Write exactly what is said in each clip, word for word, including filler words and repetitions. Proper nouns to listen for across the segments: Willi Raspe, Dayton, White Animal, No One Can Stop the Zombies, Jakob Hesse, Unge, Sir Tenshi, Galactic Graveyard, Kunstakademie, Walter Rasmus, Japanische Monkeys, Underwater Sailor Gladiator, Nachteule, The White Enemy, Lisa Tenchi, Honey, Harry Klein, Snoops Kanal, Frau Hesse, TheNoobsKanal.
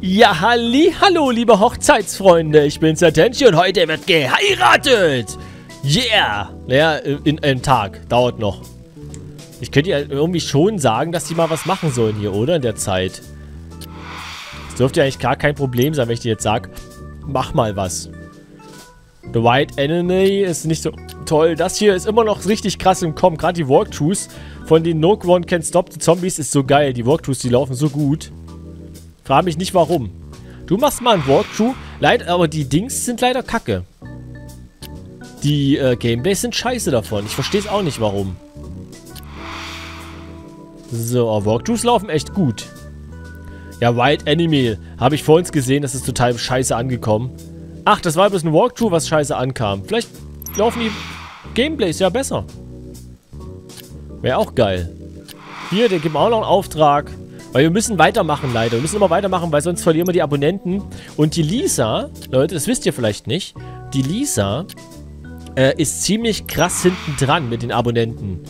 Ja, halli, hallo, liebe Hochzeitsfreunde. Ich bin Sir Tenchi und heute wird geheiratet. Yeah. Naja, in einem Tag. Dauert noch. Ich könnte ja irgendwie schon sagen, dass die mal was machen sollen hier, oder? In der Zeit. Das dürfte ja eigentlich gar kein Problem sein, wenn ich dir jetzt sage, mach mal was. The White Enemy ist nicht so toll. Das hier ist immer noch richtig krass im Kommen. Gerade die Walkthroughs von den No One Can Stop the Zombies ist so geil. Die Walkthroughs, die laufen so gut. Frag mich nicht, warum. Du machst mal ein Walkthrough. Leid, aber die Dings sind leider kacke. Die äh, Gameplays sind scheiße davon. Ich verstehe es auch nicht, warum. So, Walkthroughs laufen echt gut. Ja, White Animal. Habe ich vorhin gesehen. Das ist total scheiße angekommen. Ach, das war bloß ein Walkthrough, was scheiße ankam. Vielleicht laufen die Gameplays ja besser. Wäre auch geil. Hier, der gibt auch noch einen Auftrag. Weil wir müssen weitermachen, leider. Wir müssen immer weitermachen, weil sonst verlieren wir die Abonnenten. Und die Lisa, Leute, das wisst ihr vielleicht nicht, die Lisa äh, ist ziemlich krass hinten dran mit den Abonnenten.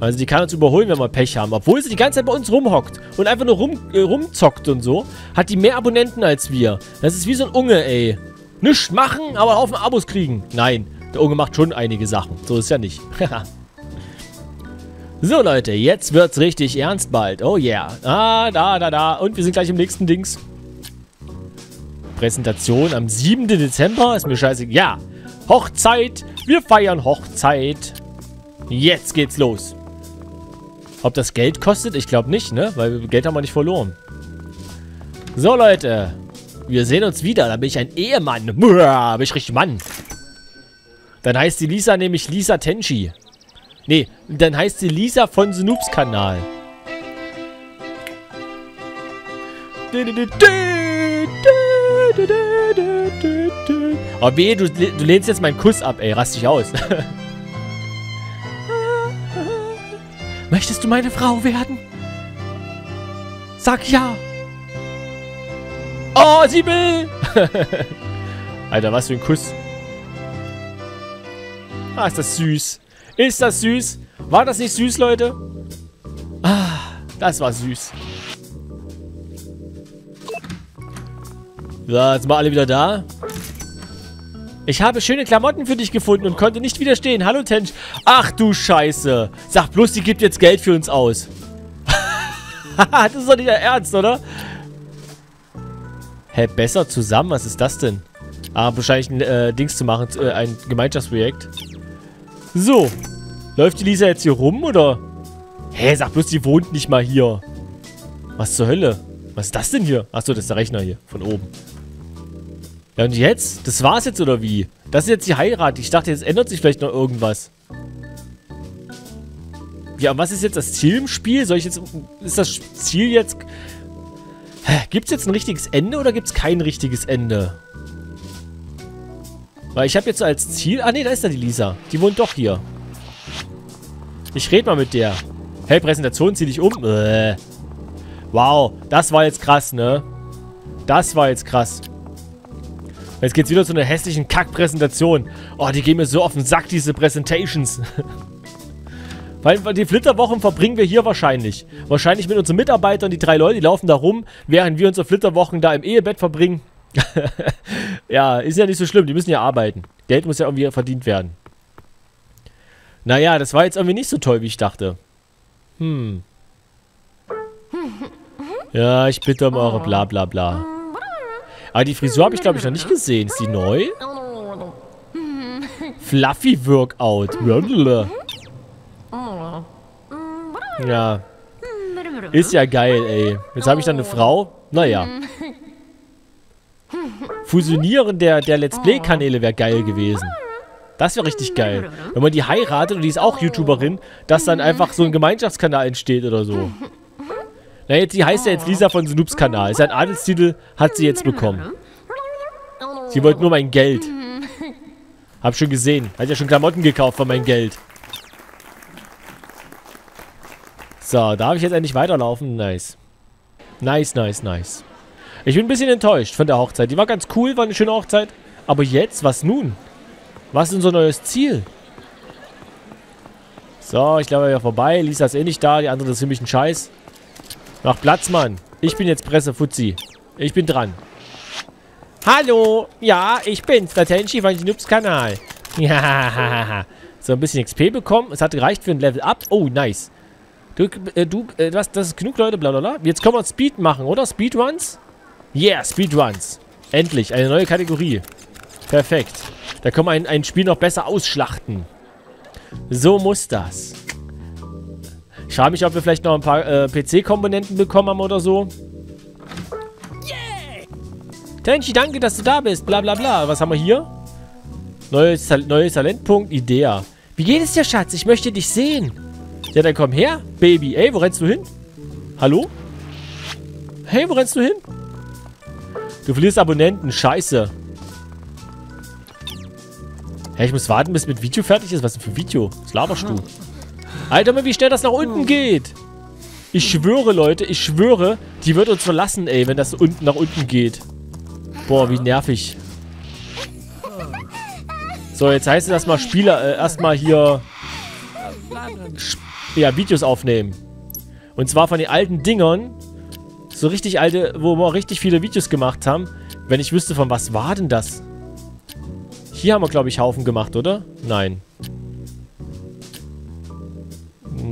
Also die kann uns überholen, wenn wir Pech haben. Obwohl sie die ganze Zeit bei uns rumhockt und einfach nur rum, äh, rumzockt und so, hat die mehr Abonnenten als wir. Das ist wie so ein Unge, ey. Nichts machen, aber auf den Abos kriegen. Nein, der Unge macht schon einige Sachen. So ist ja nicht. So, Leute, jetzt wird's richtig ernst bald. Oh yeah. Ah, da, da, da. Und wir sind gleich im nächsten Dings. Präsentation am siebten Dezember. Ist mir scheiße. Ja, Hochzeit. Wir feiern Hochzeit. Jetzt geht's los. Ob das Geld kostet? Ich glaube nicht, ne? Weil Geld haben wir nicht verloren. So, Leute. Wir sehen uns wieder. Da bin ich ein Ehemann. Da bin ich richtig Mann. Dann heißt die Lisa nämlich Lisa Tenchi. Nee, dann heißt sie Lisa von Snoops Kanal. Oh weh, du, du lehnst jetzt meinen Kuss ab, ey. Rast dich aus. Möchtest du meine Frau werden? Sag ja. Oh, sie will! Alter, was für ein Kuss. Ah, ist das süß. Ist das süß? War das nicht süß, Leute? Ah, das war süß. So, jetzt mal alle wieder da. Ich habe schöne Klamotten für dich gefunden und konnte nicht widerstehen. Hallo, Tench. Ach, du Scheiße. Sag bloß, die gibt jetzt Geld für uns aus. Das ist doch nicht der Ernst, oder? Hä, hey, besser zusammen? Was ist das denn? Ah, wahrscheinlich ein äh, Dings zu machen, äh, ein Gemeinschaftsprojekt. So. Läuft die Lisa jetzt hier rum, oder? Hä, hey, sag bloß, die wohnt nicht mal hier. Was zur Hölle? Was ist das denn hier? Achso, das ist der Rechner hier, von oben. Ja, und jetzt? Das war's jetzt, oder wie? Das ist jetzt die Heirat. Ich dachte, jetzt ändert sich vielleicht noch irgendwas. Ja, und was ist jetzt das Ziel im Spiel? Soll ich jetzt... Ist das Ziel jetzt... Gibt es jetzt ein richtiges Ende oder gibt es kein richtiges Ende? Weil ich habe jetzt so als Ziel... Ah ne, da ist ja die Lisa. Die wohnt doch hier. Ich rede mal mit der. Hey, Präsentation, zieh dich um. Äh. Wow, das war jetzt krass, ne? Das war jetzt krass. Jetzt geht's wieder zu einer hässlichen Kack-Präsentation. Oh, die gehen mir so auf den Sack, diese Präsentations. Weil die Flitterwochen verbringen wir hier wahrscheinlich. Wahrscheinlich mit unseren Mitarbeitern, die drei Leute, die laufen da rum, während wir unsere Flitterwochen da im Ehebett verbringen. Ja, ist ja nicht so schlimm, die müssen ja arbeiten. Geld muss ja irgendwie verdient werden. Naja, das war jetzt irgendwie nicht so toll, wie ich dachte. Hm. Ja, ich bitte um eure bla bla bla. Aber die Frisur habe ich, glaube ich, noch nicht gesehen. Ist die neu? Fluffy Workout. Ja. Ist ja geil, ey. Jetzt habe ich dann eine Frau. Naja. Fusionieren der, der Let's Play-Kanäle wäre geil gewesen. Das wäre richtig geil. Wenn man die heiratet und die ist auch YouTuberin, dass dann einfach so ein Gemeinschaftskanal entsteht oder so. Na, jetzt, die heißt ja jetzt Lisa von Snoops Kanal. Sein Adelstitel hat sie jetzt bekommen. Sie wollte nur mein Geld. Hab schon gesehen. Hat ja schon Klamotten gekauft von meinem Geld. So, darf ich jetzt endlich weiterlaufen? Nice. Nice, nice, nice. Ich bin ein bisschen enttäuscht von der Hochzeit. Die war ganz cool, war eine schöne Hochzeit. Aber jetzt, was nun? Was ist unser neues Ziel? So, ich glaube, wir sind vorbei. Lisa ist eh nicht da. Die andere ist ziemlich ein Scheiß. Mach Platz, Mann. Ich bin jetzt Pressefuzzi. Ich bin dran. Hallo. Ja, ich bin's. Der Tenshi von Snoops Kanal. Ja. So, ein bisschen X P bekommen. Es hat gereicht für ein Level Up. Oh, nice. Du, äh, du, äh, das, das ist genug, Leute. Blablabla. Jetzt können wir Speed machen, oder? Speedruns? Yeah, Speedruns. Endlich. Eine neue Kategorie. Perfekt. Da können wir ein, ein Spiel noch besser ausschlachten. So muss das. Ich frage mich, ob wir vielleicht noch ein paar äh, P C-Komponenten bekommen haben oder so. Yeah. Tenshi, danke, dass du da bist. Blablabla. Was haben wir hier? Neues, neues Talentpunkt. Idea. Wie geht es dir, Schatz? Ich möchte dich sehen. Ja, dann komm her, Baby. Ey, wo rennst du hin? Hallo? Hey, wo rennst du hin? Du verlierst Abonnenten. Scheiße. Hä, ich muss warten, bis mit Video fertig ist. Was denn für ein Video? Was laberst du? Alter, mal, wie schnell das nach unten geht. Ich schwöre, Leute. Ich schwöre, die wird uns verlassen, ey, wenn das unten nach unten geht. Boah, wie nervig. So, jetzt heißt es erstmal Spieler, äh, erstmal hier... Ja, Videos aufnehmen. Und zwar von den alten Dingern. So richtig alte, wo wir richtig viele Videos gemacht haben. Wenn ich wüsste, von was war denn das? Hier haben wir, glaube ich, Haufen gemacht, oder? Nein.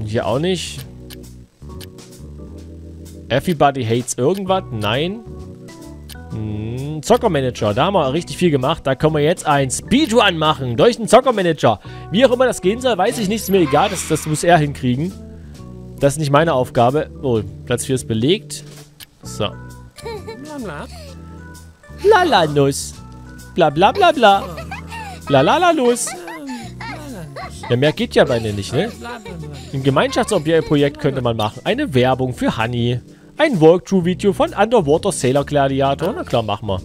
Hier auch nicht. Everybody hates irgendwas? Nein. Hm, Zockermanager. Da haben wir richtig viel gemacht. Da können wir jetzt ein Speedrun machen. Durch den Zockermanager. Wie auch immer das gehen soll, weiß ich nicht. Ist mir egal. Das, das muss er hinkriegen. Das ist nicht meine Aufgabe. Oh, Platz vier ist belegt. So. Lalanuss. Bla bla bla bla. Lalalus. Ja, mehr geht ja bei mir nicht, ne? Ein Gemeinschaftsobjekt könnte man machen. Eine Werbung für Honey. Ein Walkthrough-Video von Underwater Sailor Gladiator. Na klar, machen wir.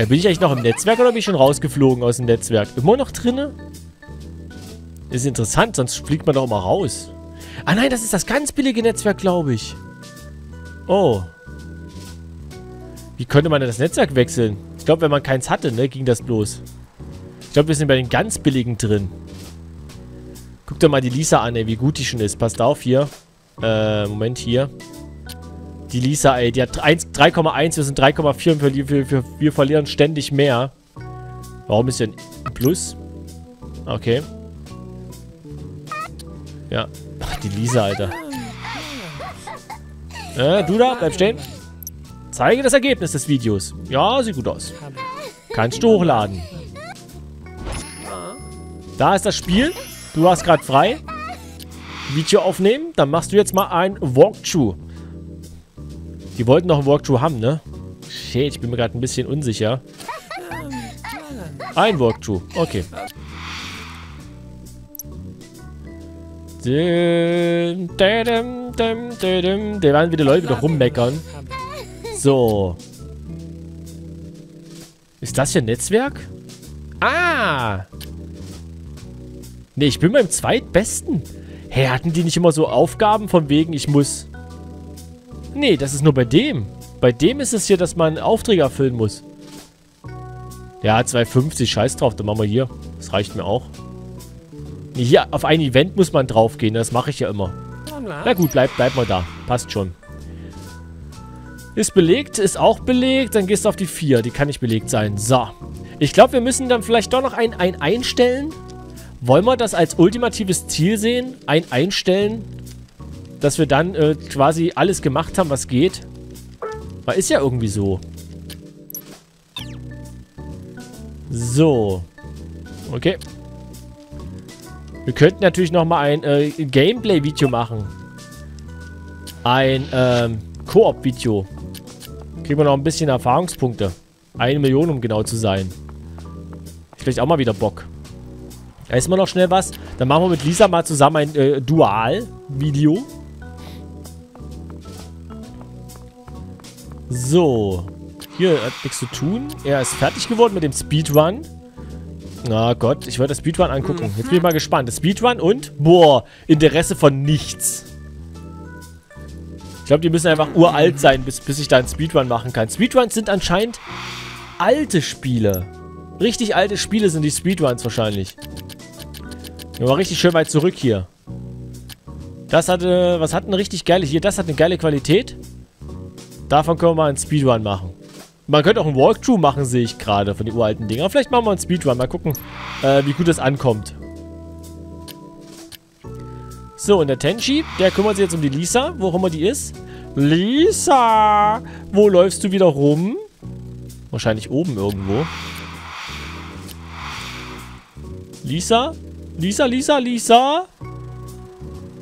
Äh, bin ich eigentlich noch im Netzwerk oder bin ich schon rausgeflogen aus dem Netzwerk? Immer noch drinne? Ist interessant, sonst fliegt man doch mal raus. Ah nein, das ist das ganz billige Netzwerk, glaube ich. Oh. Wie könnte man denn das Netzwerk wechseln? Ich glaube, wenn man keins hatte, ne, ging das bloß. Ich glaube, wir sind bei den ganz billigen drin. Guck dir mal die Lisa an, ey, wie gut die schon ist. Passt auf, hier. Äh, Moment, hier. Die Lisa, ey, die hat drei Komma eins, wir sind drei Komma vier und wir, wir, wir, wir verlieren ständig mehr. Warum ist denn Plus? Okay. Ja. Ach, die Lisa, Alter. Äh, du da, bleib stehen. Zeige das Ergebnis des Videos. Ja, sieht gut aus. Kannst du hochladen. Da ist das Spiel. Du warst gerade frei. Video aufnehmen. Dann machst du jetzt mal ein Walkthrough. Die wollten noch ein Walkthrough haben, ne? Shit, ich bin mir gerade ein bisschen unsicher. Ein Walkthrough. Okay. Da werden wieder Leute wieder rummeckern. So. Ist das hier ein Netzwerk? Ah! Ne, ich bin beim Zweitbesten. Hä, hatten die nicht immer so Aufgaben von wegen, ich muss... Ne, das ist nur bei dem. Bei dem ist es hier, dass man Aufträge erfüllen muss. Ja, zwei fünfzig, scheiß drauf, dann machen wir hier. Das reicht mir auch. Nee, hier, auf ein Event muss man draufgehen, das mache ich ja immer. Na gut, bleib, bleib mal da. Passt schon. Ist belegt, ist auch belegt. Dann gehst du auf die vier, die kann nicht belegt sein. So. Ich glaube, wir müssen dann vielleicht doch noch ein, ein einstellen. Wollen wir das als ultimatives Ziel sehen? Ein einstellen, dass wir dann äh, quasi alles gemacht haben, was geht. Weil ist ja irgendwie so. So. Okay. Wir könnten natürlich nochmal ein äh, Gameplay-Video machen. Ein ähm, Koop-Video. Kriegen wir noch ein bisschen Erfahrungspunkte. Eine Million, um genau zu sein. Vielleicht auch mal wieder Bock. Da ist mal noch schnell was. Dann machen wir mit Lisa mal zusammen ein äh, Dual-Video. So. Hier hat nichts zu tun. Er ist fertig geworden mit dem Speedrun. Na Gott, ich wollte das Speedrun angucken. Jetzt bin ich mal gespannt. Das Speedrun und, boah, Interesse von nichts. Ich glaube, die müssen einfach uralt sein, bis, bis ich da ein Speedrun machen kann. Speedruns sind anscheinend alte Spiele. Richtig alte Spiele sind die Speedruns wahrscheinlich. Wir waren richtig schön weit zurück hier. Das hatte, was hat eine richtig geile, hier, das hat eine geile Qualität. Davon können wir mal einen Speedrun machen. Man könnte auch einen Walkthrough machen, sehe ich gerade, von den uralten Dingern. Vielleicht machen wir einen Speedrun, mal gucken, äh, wie gut das ankommt. So, und der Tenchi, der kümmert sich jetzt um die Lisa, wo auch immer die ist. Lisa, wo läufst du wieder rum? Wahrscheinlich oben irgendwo. Lisa? Lisa, Lisa, Lisa?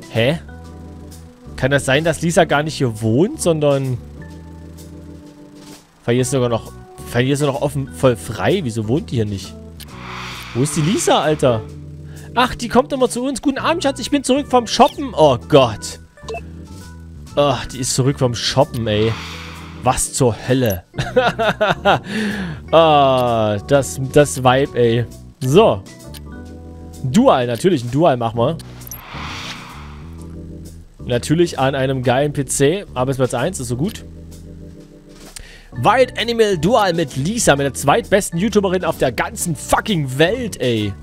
Hä? Kann das sein, dass Lisa gar nicht hier wohnt, sondern... Weil hier ist sogar noch... Weil hier ist sogar noch offen, voll frei. Wieso wohnt die hier nicht? Wo ist die Lisa, Alter? Ach, die kommt immer zu uns. Guten Abend, Schatz. Ich bin zurück vom Shoppen. Oh Gott. Ach, die ist zurück vom Shoppen, ey. Was zur Hölle. Ah, das, das Vibe, ey. So. Dual, natürlich. Ein Dual machen wir. Natürlich an einem geilen P C. Arbeitsplatz eins ist so gut. White Animal Dual mit Lisa, mit der zweitbesten YouTuberin auf der ganzen fucking Welt, ey.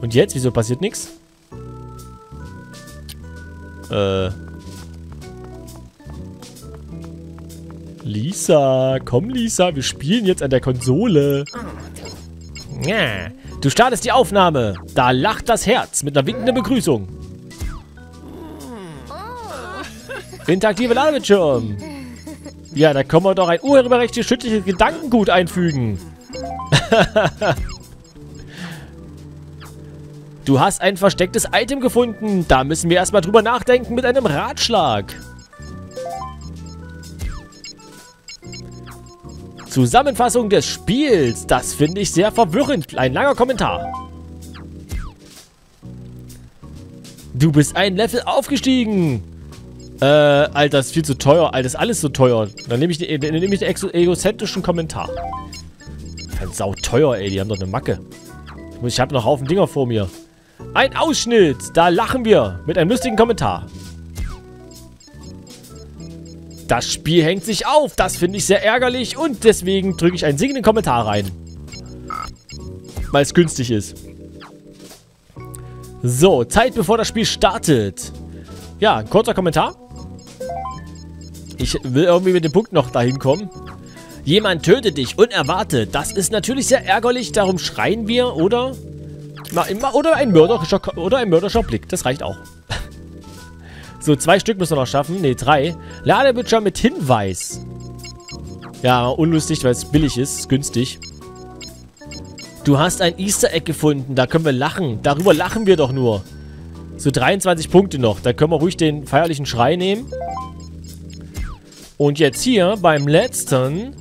Und jetzt? Wieso passiert nichts? Äh. Lisa, komm Lisa, wir spielen jetzt an der Konsole. Ja. Du startest die Aufnahme. Da lacht das Herz mit einer winkenden Begrüßung. Interaktive Ladebildschirm. Ja, da können wir doch ein urheberrechtlich schützliches Gedankengut einfügen. Du hast ein verstecktes Item gefunden. Da müssen wir erstmal drüber nachdenken mit einem Ratschlag. Zusammenfassung des Spiels. Das finde ich sehr verwirrend. Ein langer Kommentar. Du bist ein Level aufgestiegen. Äh, Alter, das ist viel zu teuer. Alter, das ist alles so teuer. Dann nehme ich, nehm ich den egozentrischen Kommentar. Das ist sau teuer, ey. Die haben doch eine Macke. Ich habe noch einen Haufen Dinger vor mir. Ein Ausschnitt. Da lachen wir. Mit einem lustigen Kommentar. Das Spiel hängt sich auf. Das finde ich sehr ärgerlich. Und deswegen drücke ich einen singenden Kommentar rein. Weil es günstig ist. So, Zeit bevor das Spiel startet. Ja, ein kurzer Kommentar. Ich will irgendwie mit dem Punkt noch dahin kommen. Jemand tötet dich unerwartet. Das ist natürlich sehr ärgerlich. Darum schreien wir oder oder ein mörderischer oder ein mörderischer Blick. Das reicht auch. So, zwei Stück müssen wir noch schaffen. Ne, drei. Ladebildschirm mit Hinweis. Ja, unlustig, weil es billig ist. Ist günstig. Du hast ein Easter Egg gefunden. Da können wir lachen. Darüber lachen wir doch nur. So, dreiundzwanzig Punkte noch. Da können wir ruhig den feierlichen Schrei nehmen. Und jetzt hier, beim letzten,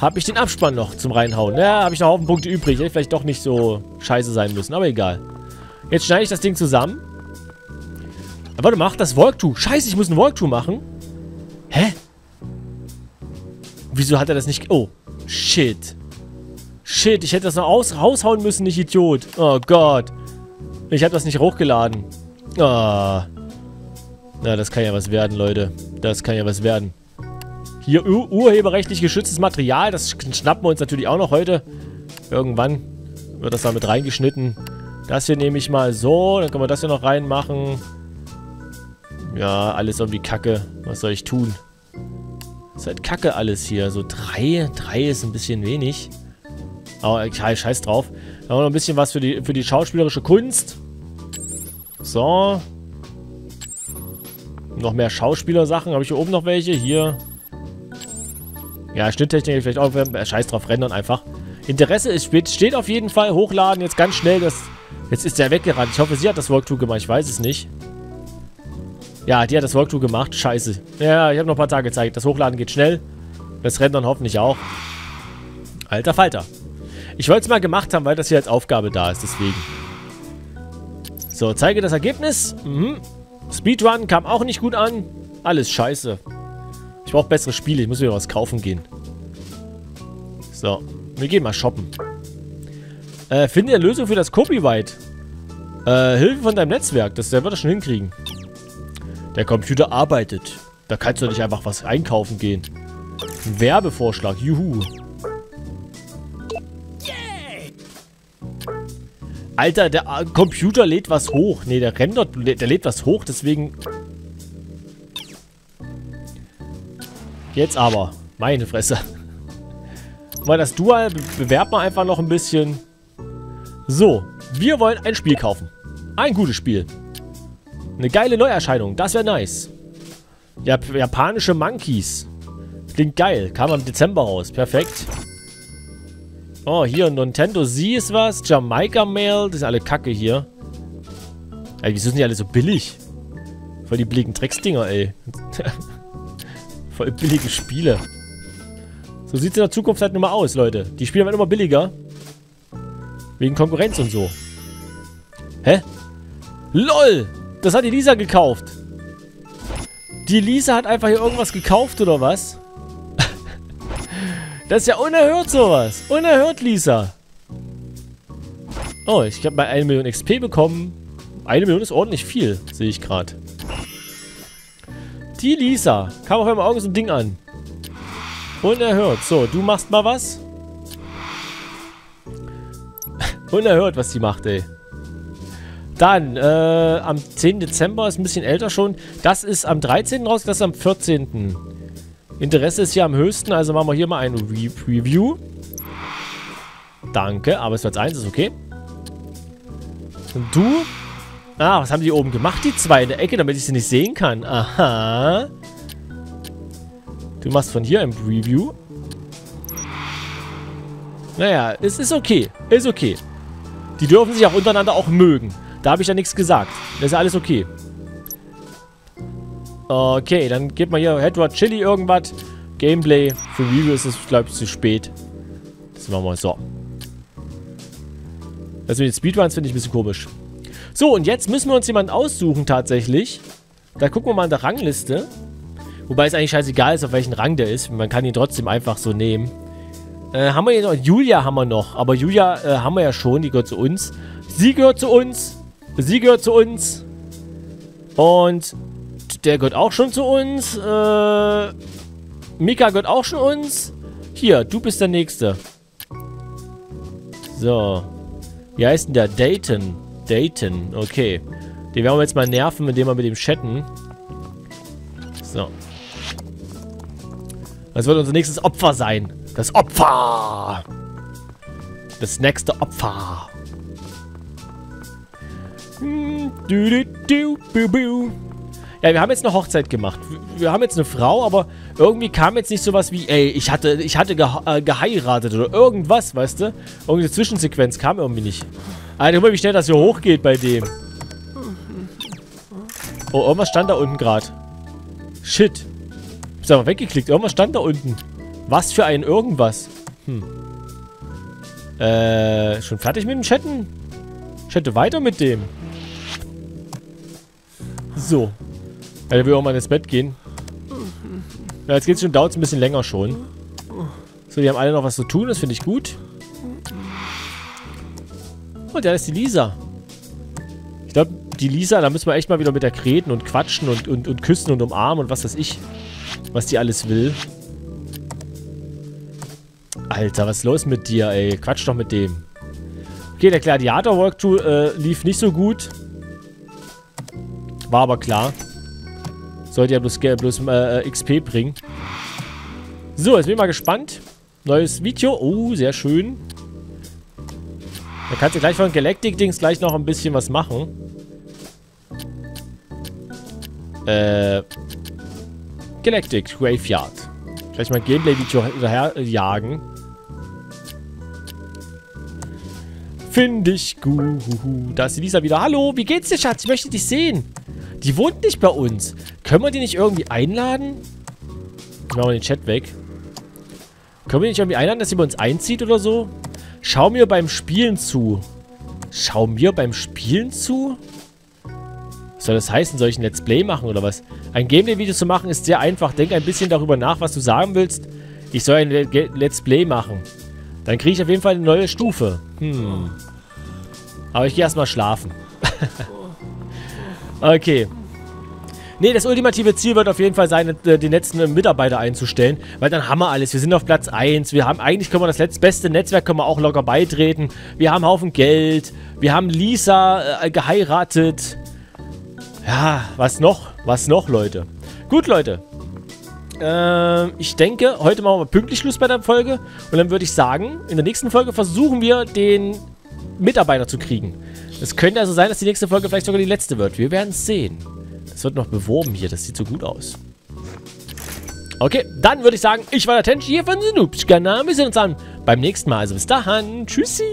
habe ich den Abspann noch zum Reinhauen. Ja, habe ich noch einen Haufen Punkte übrig. Hätte vielleicht doch nicht so scheiße sein müssen, aber egal. Jetzt schneide ich das Ding zusammen. Aber warte, mach das Walkthrough. Scheiße, ich muss einen Walkthrough machen. Hä? Wieso hat er das nicht... Oh, shit. Shit, ich hätte das noch aus raushauen müssen, ich Idiot. Oh Gott. Ich habe das nicht hochgeladen. Ah. Na, das kann ja was werden, Leute. Das kann ja was werden. Hier ur urheberrechtlich geschütztes Material. Das schnappen wir uns natürlich auch noch heute. Irgendwann wird das da mit reingeschnitten. Das hier nehme ich mal so. Dann können wir das hier noch reinmachen. Ja, alles irgendwie Kacke. Was soll ich tun? Ist halt Kacke alles hier. So drei. Drei ist ein bisschen wenig. Aber ja, scheiß drauf. Dann haben wir noch ein bisschen was für die, für die schauspielerische Kunst. So. Noch mehr Schauspielersachen. Habe ich hier oben noch welche? Hier. Ja, Schnitttechnik vielleicht auch. Scheiß drauf, rendern einfach. Interesse ist, steht auf jeden Fall. Hochladen jetzt ganz schnell. Das, jetzt ist der weggerannt. Ich hoffe, sie hat das Walkthrough gemacht. Ich weiß es nicht. Ja, die hat das Walkthrough gemacht. Scheiße. Ja, ich habe noch ein paar Tage Zeit. Das Hochladen geht schnell. Das Rendern hoffentlich auch. Alter Falter. Ich wollte es mal gemacht haben, weil das hier als Aufgabe da ist, deswegen. So, zeige das Ergebnis. Mhm. Speedrun kam auch nicht gut an. Alles scheiße. Ich brauche bessere Spiele, ich muss wieder was kaufen gehen. So, wir gehen mal shoppen. Äh, finde eine Lösung für das Copyright. Äh, Hilfe von deinem Netzwerk, das, der wird das schon hinkriegen. Der Computer arbeitet. Da kannst du nicht einfach was einkaufen gehen. Ein Werbevorschlag, juhu. Alter, der Computer lädt was hoch. Ne, der rendert, der lädt was hoch, deswegen... Jetzt aber. Meine Fresse. Weil das Dual be bewerbt man einfach noch ein bisschen. So. Wir wollen ein Spiel kaufen. Ein gutes Spiel. Eine geile Neuerscheinung. Das wäre nice. Jap Japanische Monkeys. Klingt geil. Kam im Dezember raus. Perfekt. Oh, hier. Nintendo Sie ist was. Jamaica Mail. Das ist alle Kacke hier. Ey, wieso sind die alle so billig? Voll die billigen Drecksdinger, ey. Voll billige Spiele. So sieht es in der Zukunft halt nun mal aus, Leute. Die Spiele werden immer billiger. Wegen Konkurrenz und so. Hä? LOL! Das hat die Lisa gekauft. Die Lisa hat einfach hier irgendwas gekauft, oder was? Das ist ja unerhört sowas. Unerhört, Lisa. Oh, ich habe mal eine Million X P bekommen. Eine Million ist ordentlich viel, sehe ich gerade. Die Lisa. Kam auf einmal Augen so ein Ding an. Unerhört. So, du machst mal was. Unerhört, was die macht, ey. Dann, äh, am zehnten Dezember, ist ein bisschen älter schon. Das ist am dreizehnten raus, das ist am vierzehnten Interesse ist hier am höchsten, also machen wir hier mal ein Re Review. Danke, aber es wird eins, ist okay. Und du? Ah, was haben die oben gemacht, die zwei in der Ecke, damit ich sie nicht sehen kann? Aha. Du machst von hier ein Preview. Naja, es ist okay. Ist okay. Die dürfen sich auch untereinander auch mögen. Da habe ich ja nichts gesagt. Das ist ja alles okay. Okay, dann geht man hier Hedward Chili irgendwas. Gameplay. Für Review ist es, glaube ich, zu spät. Das machen wir so. Also mit den Speedruns finde ich ein bisschen komisch. So, und jetzt müssen wir uns jemanden aussuchen tatsächlich. Da gucken wir mal in der Rangliste. Wobei es eigentlich scheißegal ist, auf welchen Rang der ist. Man kann ihn trotzdem einfach so nehmen. Äh, haben wir hier noch? Julia haben wir noch. Aber Julia äh, haben wir ja schon. Die gehört zu uns. Sie gehört zu uns. Sie gehört zu uns. Und der gehört auch schon zu uns. Äh, Mika gehört auch schon uns. Hier, du bist der Nächste. So. Wie heißt denn der? Dayton. Dayton, okay. Den werden wir jetzt mal nerven, indem wir mit ihm chatten. So. Das wird unser nächstes Opfer sein. Das Opfer! Das nächste Opfer. Ja, wir haben jetzt eine Hochzeit gemacht. Wir haben jetzt eine Frau, aber irgendwie kam jetzt nicht sowas wie, ey, ich hatte, ich hatte ge äh, geheiratet oder irgendwas, weißt du? Irgendeine Zwischensequenz kam irgendwie nicht. Alter, guck mal, wie schnell das hier hochgeht bei dem. Oh, irgendwas stand da unten gerade. Shit. Ich hab's einfach weggeklickt. Irgendwas stand da unten. Was für ein irgendwas. Hm. Äh, schon fertig mit dem Chatten? Chatte weiter mit dem. So. Ja, der will auch mal ins Bett gehen. Ja, jetzt geht's schon, dauert's ein bisschen länger schon. So, die haben alle noch was zu tun, das finde ich gut. Und da ist die Lisa. Ich glaube, die Lisa, da müssen wir echt mal wieder mit der reden und quatschen und, und, und küssen und umarmen und was weiß ich. Was die alles will. Alter, was ist los mit dir, ey? Quatsch doch mit dem. Okay, der Gladiator-Walkthrough äh, lief nicht so gut. War aber klar. Sollte ja bloß, bloß äh, X P bringen. So, jetzt bin ich mal gespannt. Neues Video. Oh, sehr schön. Da kannst du gleich von Galactic-Dings gleich noch ein bisschen was machen. Äh. Galactic Graveyard. Gleich mal ein Gameplay-Video hinterherjagen. Finde ich gut. Da ist die Lisa wieder. Hallo, wie geht's dir, Schatz? Ich möchte dich sehen. Die wohnt nicht bei uns. Können wir die nicht irgendwie einladen? Ich mache mal den Chat weg. Können wir die nicht irgendwie einladen, dass sie bei uns einzieht oder so? Schau mir beim Spielen zu. Schau mir beim Spielen zu? Was soll das heißen? Soll ich ein Let's Play machen oder was? Ein Gameplay-Video zu machen ist sehr einfach. Denk ein bisschen darüber nach, was du sagen willst. Ich soll ein Let's Play machen. Dann kriege ich auf jeden Fall eine neue Stufe. Hm. Aber ich gehe erstmal schlafen. Okay. Nee, das ultimative Ziel wird auf jeden Fall sein, den letzten Mitarbeiter einzustellen. Weil dann haben wir alles. Wir sind auf Platz eins. Wir haben, eigentlich können wir das letzte, beste Netzwerk können wir auch locker beitreten. Wir haben einen Haufen Geld. Wir haben Lisa äh, geheiratet. Ja, was noch? Was noch, Leute? Gut, Leute. Ähm, ich denke, heute machen wir pünktlich Schluss bei der Folge. Und dann würde ich sagen, in der nächsten Folge versuchen wir, den Mitarbeiter zu kriegen. Es könnte also sein, dass die nächste Folge vielleicht sogar die letzte wird. Wir werden es sehen. Es wird noch beworben hier. Das sieht so gut aus. Okay, dann würde ich sagen, ich war der Tenshi hier von TheNoobsKanal. Wir sehen uns dann beim nächsten Mal. Also bis dahin. Tschüssi.